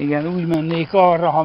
Igen, úgy mennék arra, ha